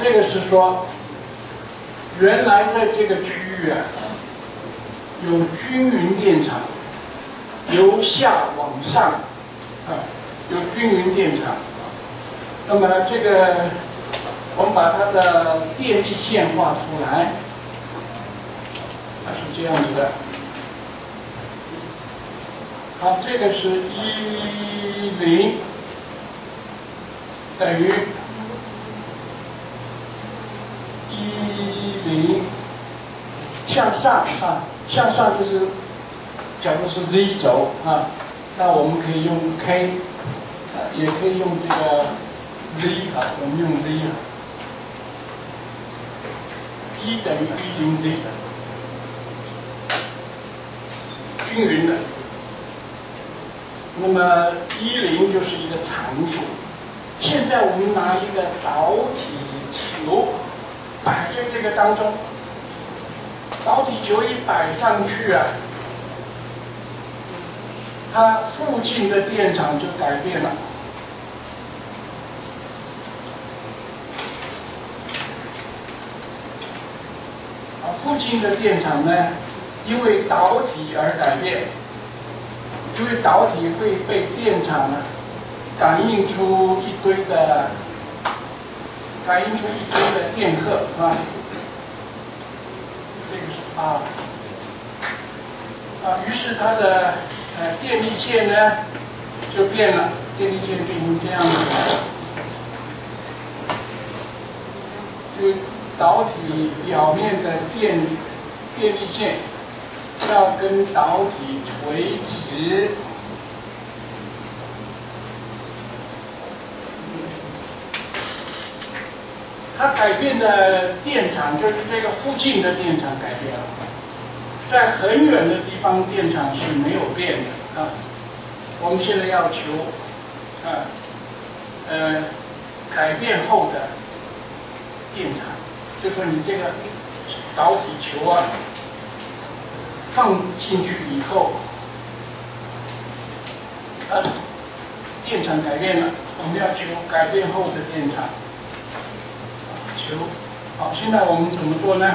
这个是说，原来在这个区域啊，有均匀电场，由下往上，有均匀电场。那么这个，我们把它的电力线画出来，它是这样子的。好，这个是10等于。 10向上啊，向上就是，假如是 z 轴啊，那我们可以用 k， 也可以用这个 z 啊，我们用 z 啊 ，p 等于 p 零 z， 均匀的。那么10就是一个常数。现在我们拿一个导体球。 摆在这个当中，导体球一摆上去啊，它附近的电场就改变了。附近的电场呢，因为导体而改变，因为导体会被电场呢感应出一堆的。 感应出一堆的电荷啊，这个是于是它的电力线呢就变了，电力线变成这样子，就导体表面的电力线要跟导体垂直。 它改变的电场就是这个附近的电场改变了，在很远的地方电场是没有变的啊。我们现在要求改变后的电场，就说你这个导体球啊放进去以后，电场改变了，我们要求改变后的电场。 好，现在我们怎么做呢？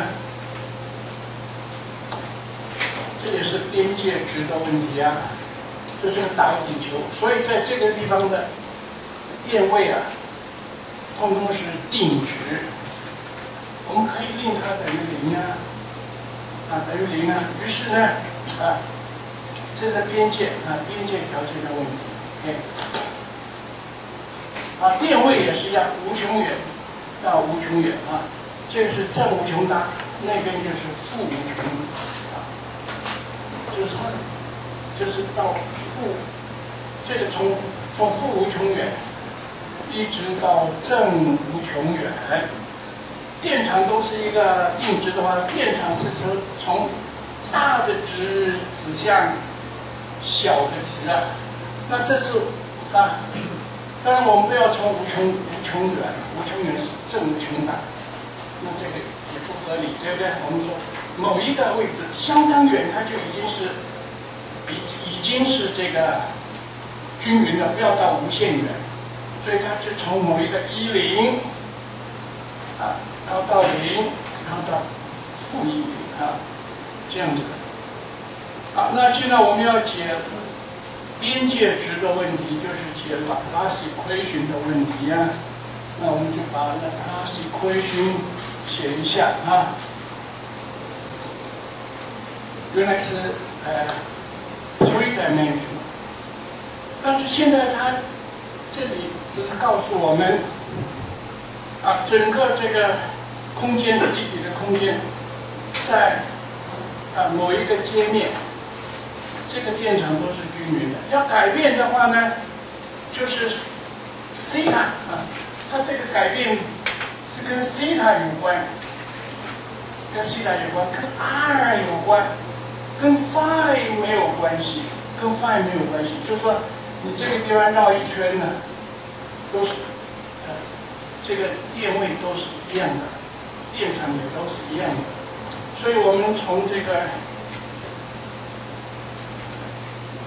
这也是边界值的问题啊，这是个导体球，所以在这个地方的电位啊，通通是定值。我们可以令它等于0啊，等于0啊。于是呢，这是边界边界条件的问题。电位也是一样，无穷远。 到无穷远啊，这是正无穷大，那边就是负无穷啊，就是到负，这个从负无穷远一直到正无穷远，电场都是一个定值的话，电场是从大的值指向小的值啊，那这是当然我们不要从无穷远是正无穷大，那这个也不合理，对不对？我们说某一个位置相当远，它就已经是这个均匀的，不要到无限远，所以它就从某一个10然后到0，然后到-10这样子的。好，那现在我们要解。 边界值的问题就是解Laplace equation的问题啊，那我们就把Laplace equation写一下啊。原来是3 dimension， 但是现在它这里只是告诉我们整个这个空间立体的空间在某一个截面，这个电场都是。 要改变的话呢，就是西塔它这个改变是跟西塔有关，跟 r 有关，跟 phi 没有关系，就是说你这个地方绕一圈呢，都是这个电位都是一样的，电场也都是一样的，所以我们从这个。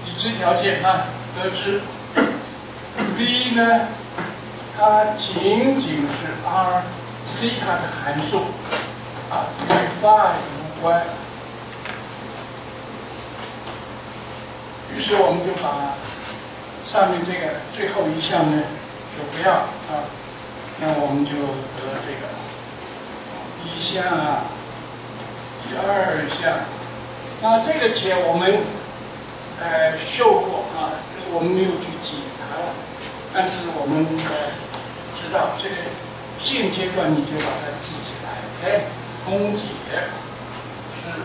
已知条件得知 v 呢，它仅仅是 r 西塔的函数啊与phi无关。于是我们就把上面这个最后一项呢就不要啊，那我们就得这个一项啊，一二项。那这个解我们秀过啊，就是我们没有去解它了，但是我们知道这个。 现阶段你就把它记起来，哎，空解是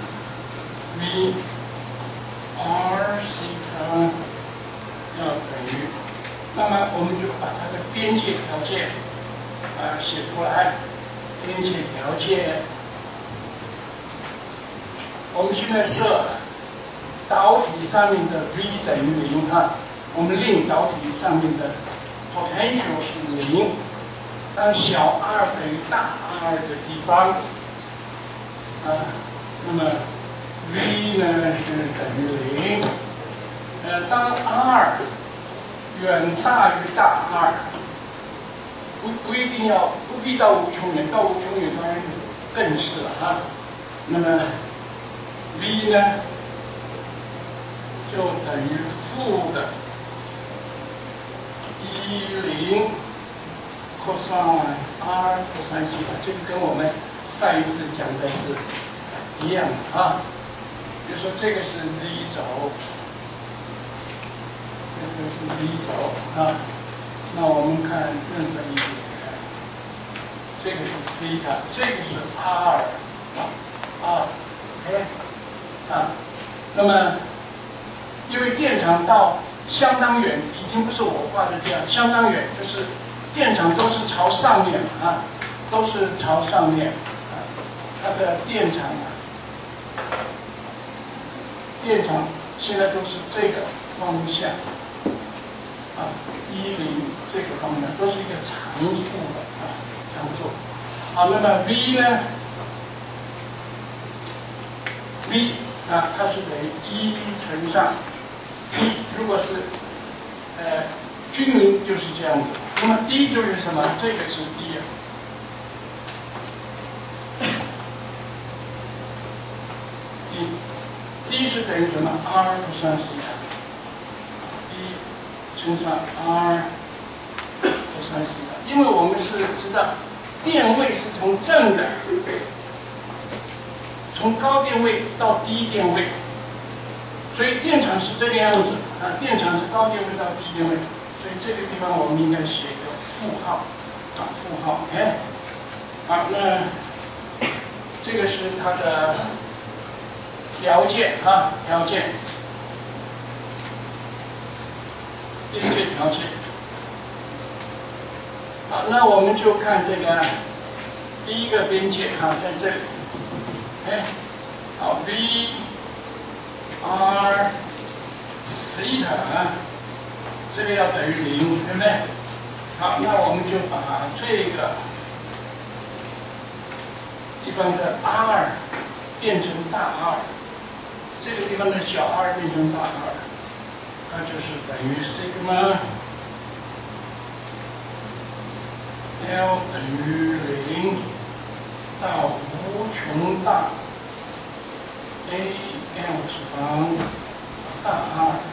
v r 西塔要等于，那么我们就把它的边界条件写出来，边界条件，我们现在设导体上面的 v 等于0啊，我们令导体上面的 potential 是0。 当小 r 等于大 R 的地方，啊，那么 v 呢是等于0。当 r 远大于大 R， 不必到无穷远，到无穷远当然更是了啊。那么 v 呢就等于负的10。 cosine r cosine 西塔，这个跟我们上一次讲的是一样的啊。比如说这个是 z 轴，这个是 z 轴啊。那我们看任何一点，这个是西塔，这个是 r 啊 ，OK 啊。那么因为电场到相当远，已经不是我画的这样，相当远就是。 电场都是朝上面啊，都是朝上面啊，它的电场啊，电场现在都是这个方向啊，10这个方向都是一个常数的啊，常数。好，那么 v 呢 ？v 啊，它是等于1乘上 v， 如果是均匀就是这样子。 那么 d 就是什么？这个是 d 啊。d 是等于什么 ？r 乘西塔 ，d 乘上 r 乘西塔。因为我们是知道电位是从正的，从高电位到低电位，所以电场是这个样子啊。电场是高电位到低电位。 所以这个地方我们应该写一个负号，啊，负号 ，OK。好，那这个是它的条件啊，条件，边界条件。好，那我们就看这个第一个边界啊，在这里 ，OK。好 ，v r 西塔。 这个要等于0，对不对？好，那我们就把这个地方的 r 变成大 R， 这个地方的小 r 变成大 R， 它就是等于 sigma l 等于0到无穷大 a l 次方大 R。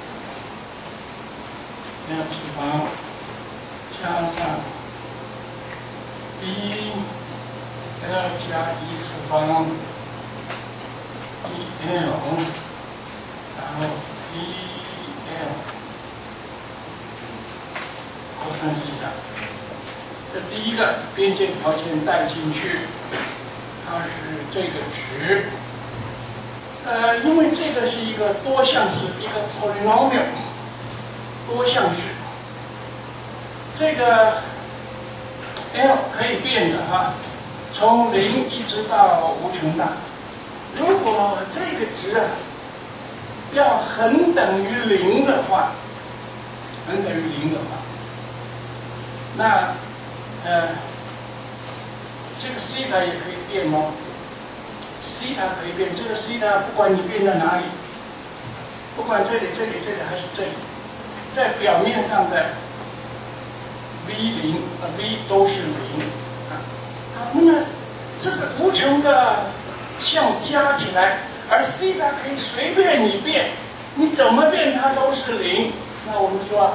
L 次方加上 b L 加1次方 b L， 然后 b L cos 西塔。这第一个边界条件带进去，它是这个值。因为这个是一个多项式，一个 polynomial。 多项式，这个 L 可以变的啊，从0一直到无穷大。如果这个值啊要恒等于0的话，恒等于0的话，那这个西塔也可以变吗？西塔可以变，这个西塔不管你变到哪里，不管这里、这里、这里还是这里。 在表面上的 v 0 v 都是0啊，那么这是无穷的项加起来，而西塔可以随便你变，你怎么变它都是零。那我们说啊，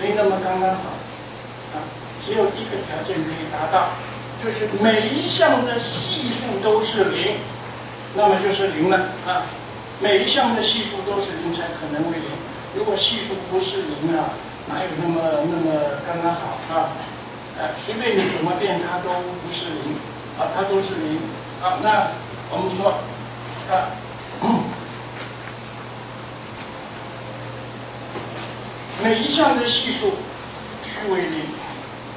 没那么刚刚好啊，只有一个条件可以达到，就是每一项的系数都是零，那么就是零了啊。每一项的系数都是零才可能为零，如果系数不是零啊，哪有那么刚刚好啊？随便你怎么变，它都不是零啊，它都是零啊。那我们说啊，每一项的系数虚为零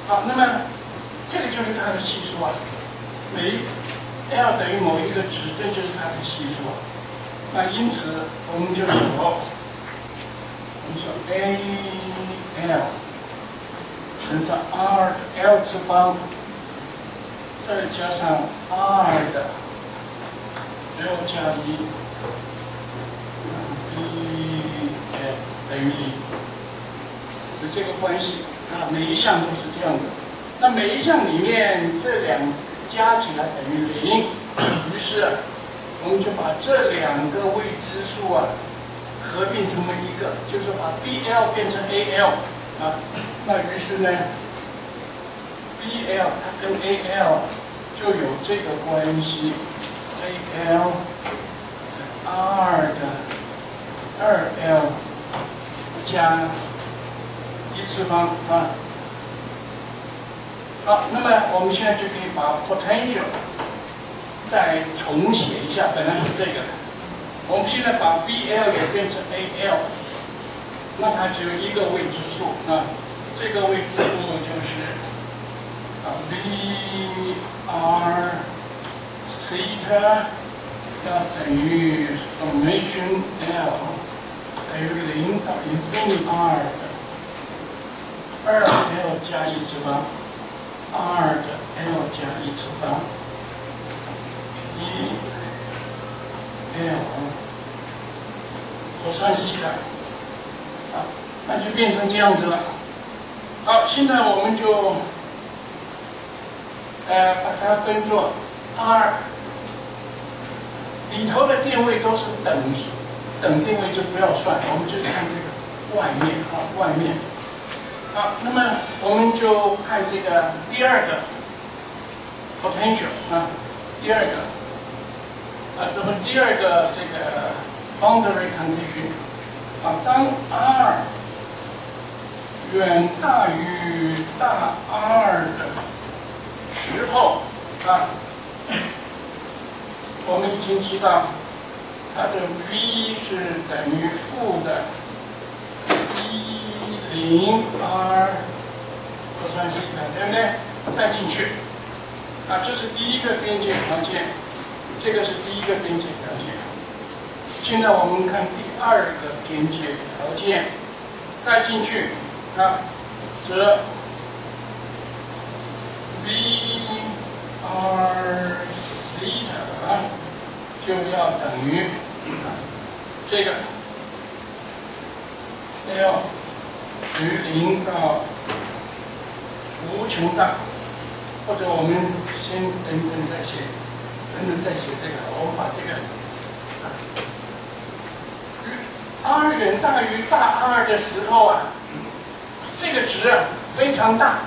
啊，那么这个就是它的系数啊，每 L 等于某一个值，这就是它的系数啊。那因此我们就说，A L。 乘上 r 的 l 次方，再加上 r 的 l 加一 ，b 等于1，是这个关系啊。每一项都是这样的。那每一项里面这两加起来等于0，于是我们就把这两个未知数啊合并成为一个，就是把 b l 变成 a l 啊。 那于是呢 ，BL 它跟 AL 就有这个关系 ，AL R 的 2L 加1次方啊。好，那么我们现在就可以把 potential 再重写一下，本来是这个的，我们现在把 BL 也变成 AL， 那它只有一个未知数啊。 这个未知数就是v r theta 等于 summation l 等于0到 infinity r 的 2l 加1次方 r 的 l 加1次方 1l cos theta 啊，那就变成这样子了。 好，现在我们就，把它分作 r 里头的定位都是等定位就不要算，我们就是看这个外面啊，外面。好，那么我们就看这个第二个 potential 啊，第二个啊，那么第二个这个 boundary condition 啊，当 r 远大于大 R 的时候啊，我们已经知道它的 v 是等于负的10R cos θ，对不对？带进去啊，这是第一个边界条件，这个是第一个边界条件。现在我们看第二个边界条件，带进去。 那则 v r theta 就要等于这个 l 等于0到无穷大，或者我们先等等再写这个，我们把这个 r 远大于大 R 的时候啊。 这个值啊非常大，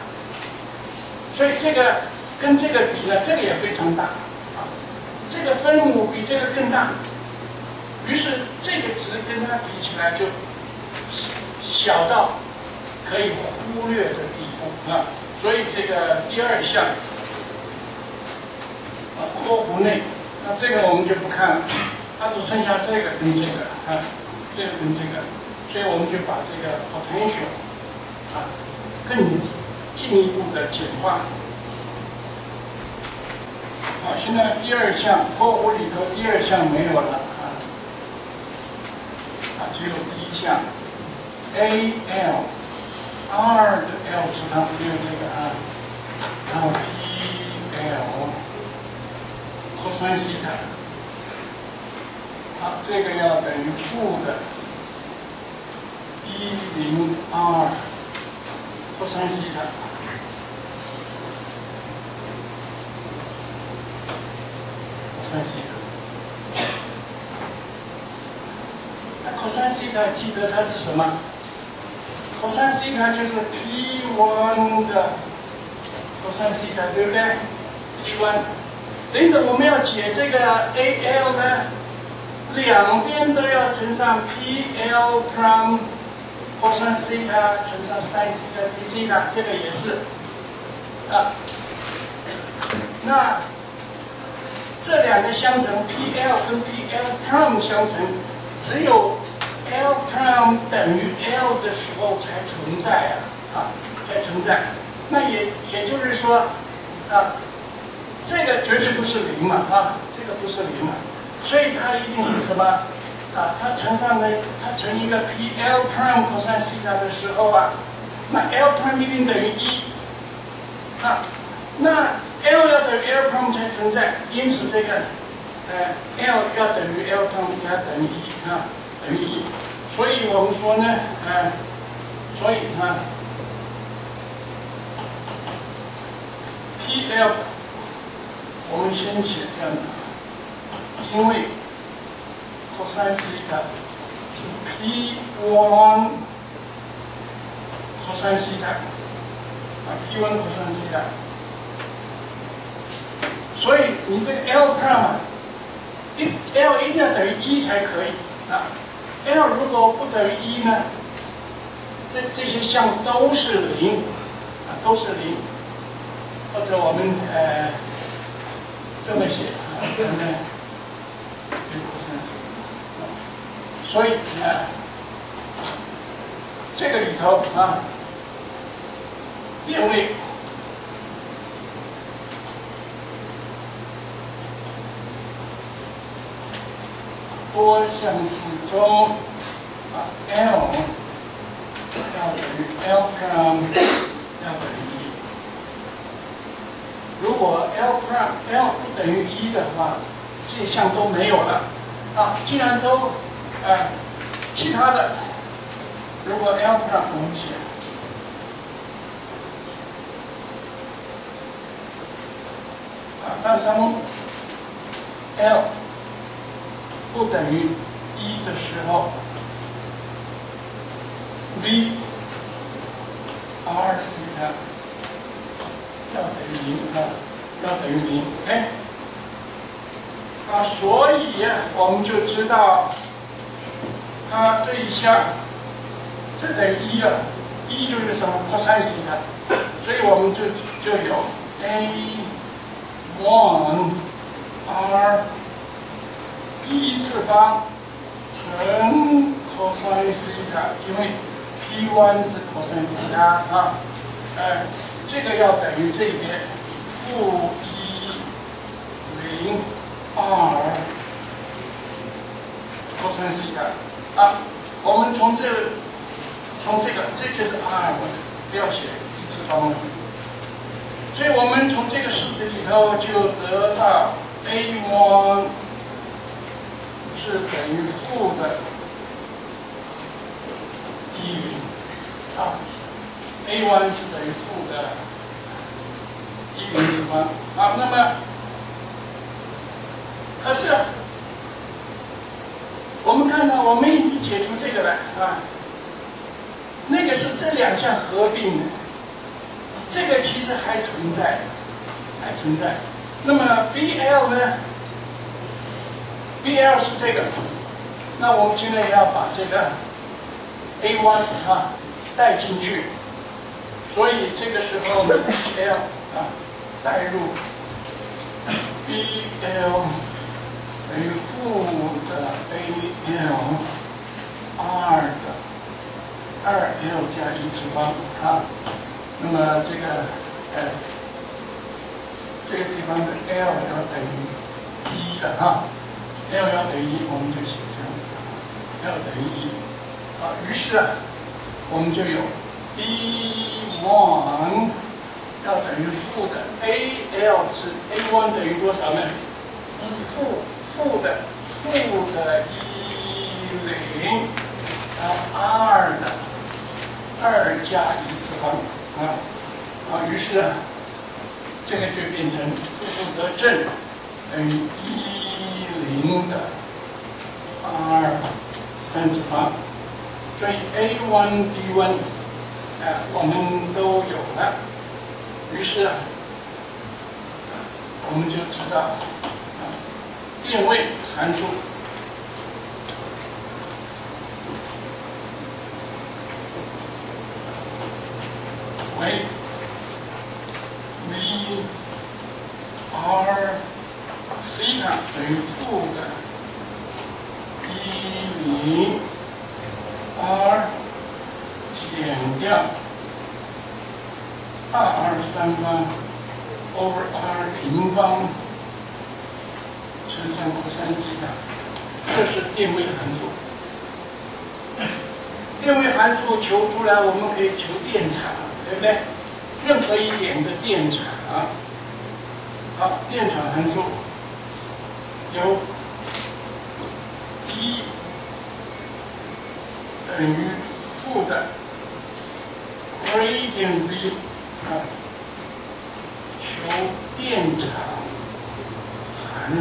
所以这个跟这个比呢，这个也非常大，啊，这个分母比这个更大，于是这个值跟它比起来就小到可以忽略的地步啊，所以这个第二项啊括弧内，那这个我们就不看了，它只剩下这个跟这个啊，这个跟这个，所以我们就把这个 potential。 更进一步的简化。好，现在第二项括弧里头第二项没有了啊，啊，只有第一项 a l r 的 l 次方只有这个啊，然后 p l cos θ， 好，这个要等于负的10r。 cos θ，山西塔。那 cos 西塔记得它是什么 ？cos 西塔就是 P1 的 cos 西塔，对不对 ？P1 等于我们要解这个 AL 呢，两边都要乘上 PL prime cos 西塔乘上 sin 西塔 d 西塔，这个也是啊。 那这两个相乘 ，PL 跟 PL prime 相乘，只有 L prime 等于 L 的时候才存在才存在。那也就是说，这个绝对不是零嘛这个不是零嘛，所以它一定是什么它乘上呢，它乘一个 PL prime cos 西塔的时候那 L prime 一定等于1那 L 要等于 L prime 才存在，因此这个L 要等于 L prime 要等于1等于1，所以我们说呢所以PL 我们先写这样的，因为 cos 西塔是 P1 cos 西塔P1 cos 西塔。所以你这个 L prime L 一定要等于1才可以L 如果不等于1呢，这些项都是0都是0，或者我们这么写所以这个里头变位。 多项式中，L 要等于 L prime 要等于1。如果 L 不等于1的话，这项都没有了。既然都其他的，如果 L prime 我们写 那当 L 不等于1的时候 ，v r 西塔要等于0。所以我们就知道，它这一项这等于1了，1就是什么 cos 西塔，所以我们就有 a1r。 第次方乘 cos 西塔，因为 P1 是 cos 西塔这个要等于这边负102 cos 西塔我们从这个这就是 r， 我不要写第次方了，所以我们从这个式子里头就得到 a1。 是等于负的1a1 是等于负的108那么可是我们看到我们已经解除这个了那个是这两项合并的，这个其实还存在那么 BL 呢？ BL 是这个，那我们现在要把这个 A1 带进去，所以这个时候 BL 带入 BL 等于负的 AL 2的 2L 加1次方那么这个这个地方的 L 要等于1的L 要等于1，我们就写这样L 等于1于是我们就有 B1 要等于负的 AL 是 A1 等于多少呢？负的10R 的2加1次方于是这个就变成负的正 10⁻²38，所以 A1D1 我们都有了，于是我们就知道电位参数为 VRθ 等于负的102减掉2r3方 over r0方乘上cos θ，这是电位函数。电位函数求出来，我们可以求电场，对不对？任何一点的电场，好，电场函数由等于负的 gradient V 求电场函数，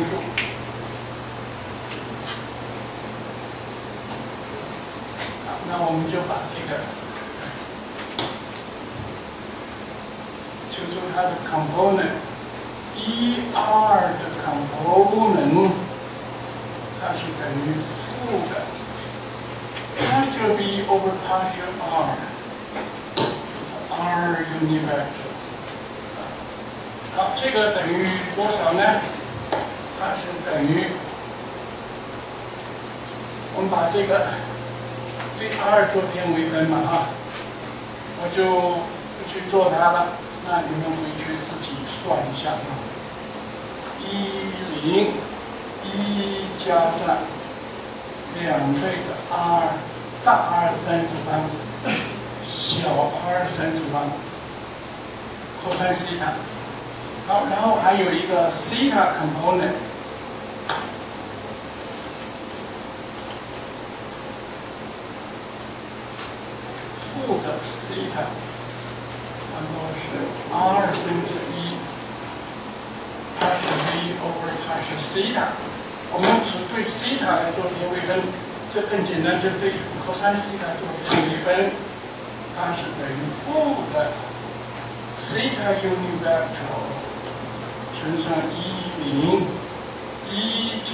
那我们就把这个求出它的 component ER 的 component， 它是等于负的 partial V over partial R， 就是 R univector。好，这个等于多少呢？它是等于，我们把这个对 R 做偏微分嘛啊，我就不去做它了，那你们回去自己算一下啊。101加上2倍的 R。大 R3次方，小 R3次方 cos θ， 好，然后还有一个 θ component， 负的 θ， 然后是 r⁻¹， 它是 v over 它是 θ， 我们只对 θ 来做偏微分。这更简单，就对 cos θ 做微分，它是等于负的 θ univector 乘上101减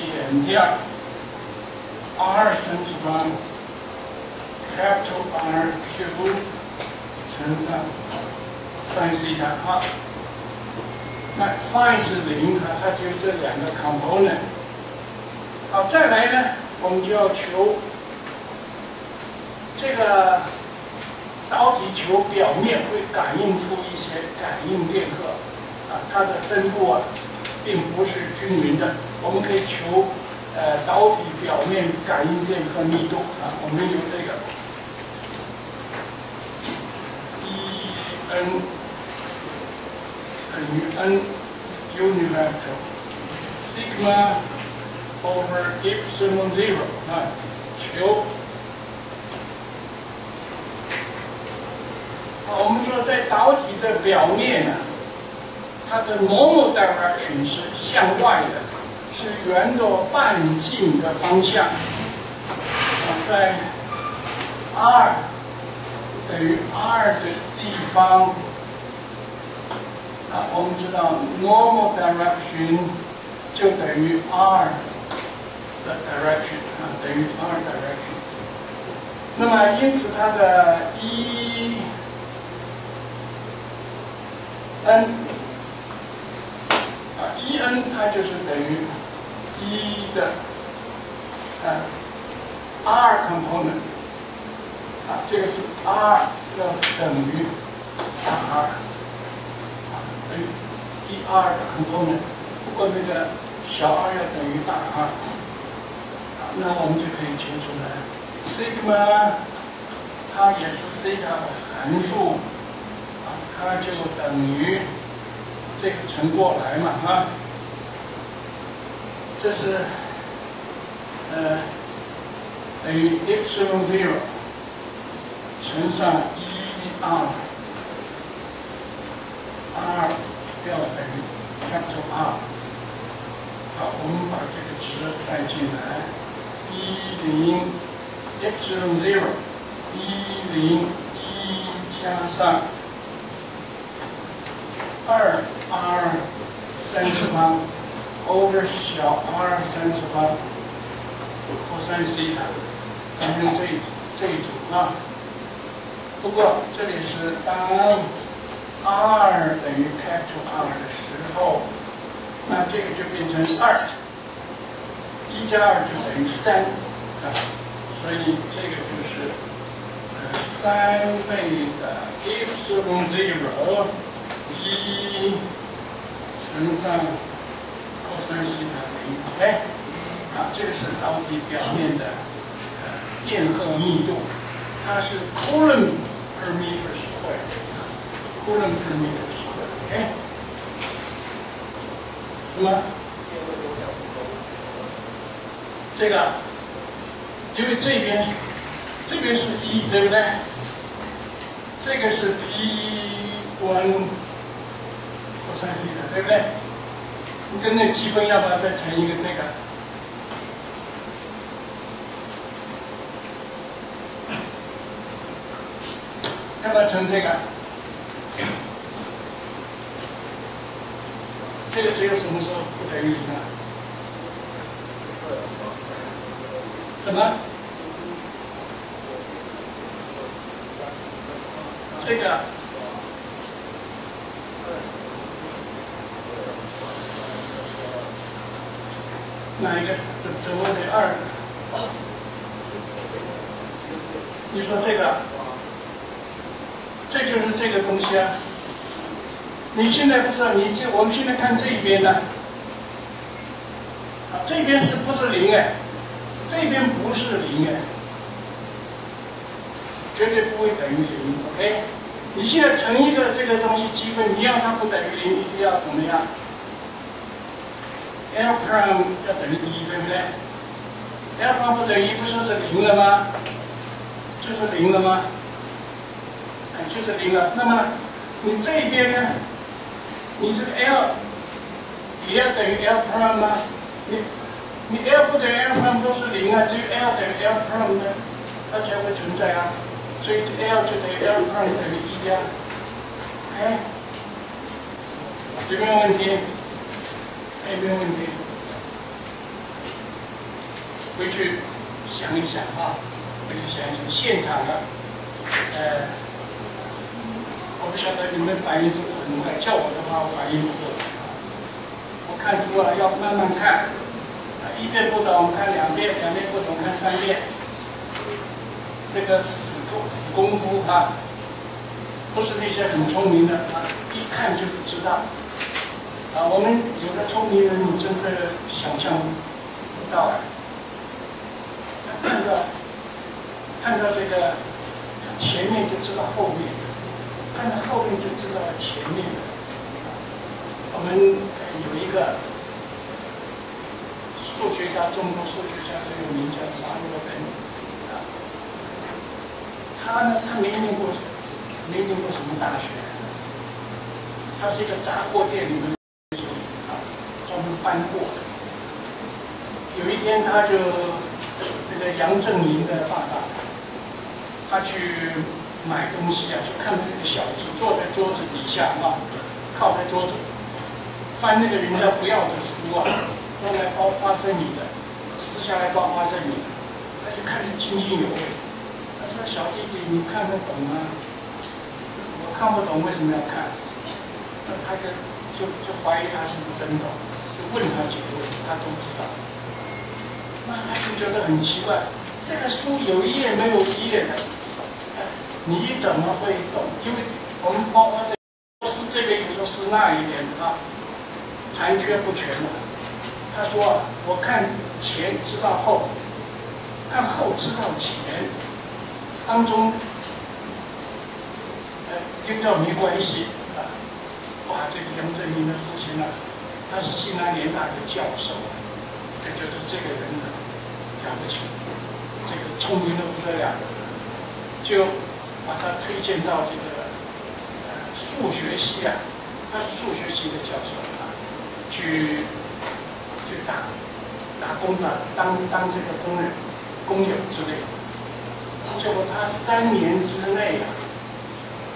掉 r3次方 RQ 乘上sinθ。好，那 sin 是0，它就这两个 component。好，再来呢？我们就要求这个导体球表面会感应出一些感应电荷，它的分布并不是均匀的。我们可以求导体表面感应电荷密度我们用这个 En等于n univector sigma。 over epsilon 0 求。好，我们说在导体的表面呢，它的某某 direction 是向外的，是圆的半径的方向。在 r 等于 r 的地方，我们知道 normal direction 就等于 r。 的 direction 等于 r direction， 那么因此它的 En 它就是等于1的 r component， 这个是 r 要等于 r， 等于 1r 的 component， 不过那个小 r 要等于大 r。 那我们就可以求出来 ，sigma 它也是 θ 的函数，它就等于这个乘过来嘛这是等于 epsilon 0 乘上1r，r 要等于 R，我们把这个值带进来，一加上2r³over 小 r³cosine西塔，咱们这一组啊。不过这里是当 r 等于 R 的时候，那这个就变成2，1加2就等于3啊，所以这个就是3倍的 epsilon zero 1乘上 cosine 西塔等于1，啊，这个是导体表面的电荷密度，它是 coulomb per meter square，coulomb per meter square， OK？ 什么？这个，因为这边是 E， 对不对？这个是 P1cosine 西塔，对不对？你跟那积分要不要再乘一个这个？ 要不要乘这个？这个只有什么时候不等于零啊？怎么？这个？哪一个？怎么等于2？你说这个？ 这就是这个东西啊！你现在不知道，我们现在看这一边呢，啊，这边是不是零哎？这边不是零哎，绝对不会等于零 ，OK？ 你现在乘一个这个东西积分，你要它不等于零，一定要怎么样 ？L prime 要等于1，对不对 ？L prime 不等于1，不就是零了吗？就是零了吗？ 就是零了。那么你这一边呢？你这个 L 也要等于 L prime 吗？你 L 不等于 L prime 都是零啊，只有 L 等于 L prime 呢，它才会存在啊。所以 L 就等于 L prime 等于1呀。OK， 有没有问题？有没有问题？回去想一想啊，回去想一想，现场的，我不晓得你们反应是很快，叫我的话我反应不过来。我看书啊，要慢慢看，一遍不懂看两遍，两遍不懂看三遍，这个死功夫啊，不是那些很聪明的啊，一看就知道。啊，我们有的聪明人你真的想象不到啊，看到这个前面就知道后面。 看到后面就知道前面了。我们有一个数学家，中国数学家很有名，叫张伯伦啊。他呢，他没念过什么大学，他是一个杂货店里面啊，专门搬货的。有一天，他就那个杨振宁的爸爸，他去。 买东西啊，就看到那个小弟坐在桌子底下啊，靠在桌子，翻那个人家不要的书啊，用来包花生米的，撕下来包花生米，他就看得津津有味。他说：“小弟弟，你看得懂吗？”我看不懂，为什么要看？那他就怀疑他是不是真的，就问他几个问题，他都知道。那他就觉得很奇怪，这个书有一页没有一页的。 你怎么会懂？因为我们包括这个，有时候是那一点啊，残缺不全的。他说、啊：“我看前知道后，看后知道前，当中跟这没关系啊。”哇，这个杨振宁的父亲呢，他是西南联大的教授，我觉得这个人呢了不起，这个聪明的不得了，就。 把他推荐到这个数学系啊，他是数学系的教授啊，去去打工的，当这个工人、工友之类的。结果他3年之内啊，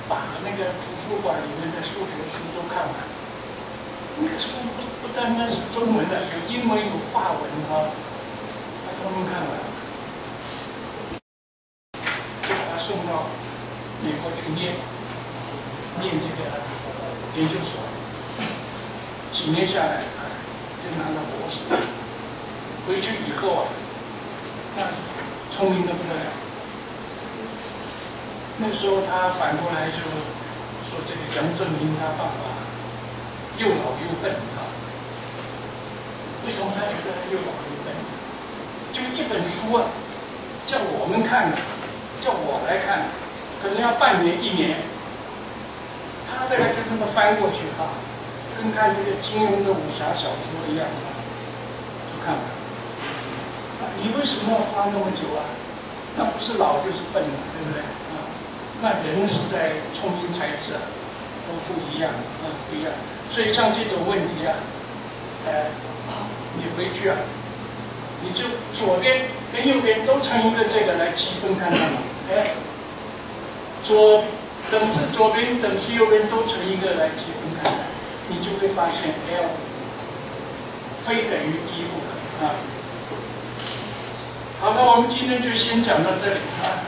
把那个图书馆里面的数学书都看完。那个书不单单是中文的，有英文、有法文啊，他通通看完。 送到美国去念这个研究所，几年下来啊，就拿到博士。回去以后啊，那聪明的不得了。那时候他反过来说这个杨振宁他爸爸又老又笨啊。为什么他觉得他又老又笨？因为一本书啊，叫我们看的。 叫我来看，可能要半年一年，他大概就这么翻过去啊，跟看这个金庸的武侠小说一样啊，就看了。啊，你为什么要花那么久啊？那不是老就是笨了，对不对啊？那人是在聪明才智啊，都不一样啊，不一样。所以像这种问题啊，你回去啊。 你就左边跟右边都乘一个这个来区分看看嘛，哎，左等式左边等式右边都乘一个来区分看看，你就会发现 L 非等于1不可啊。好的，我们今天就先讲到这里啊。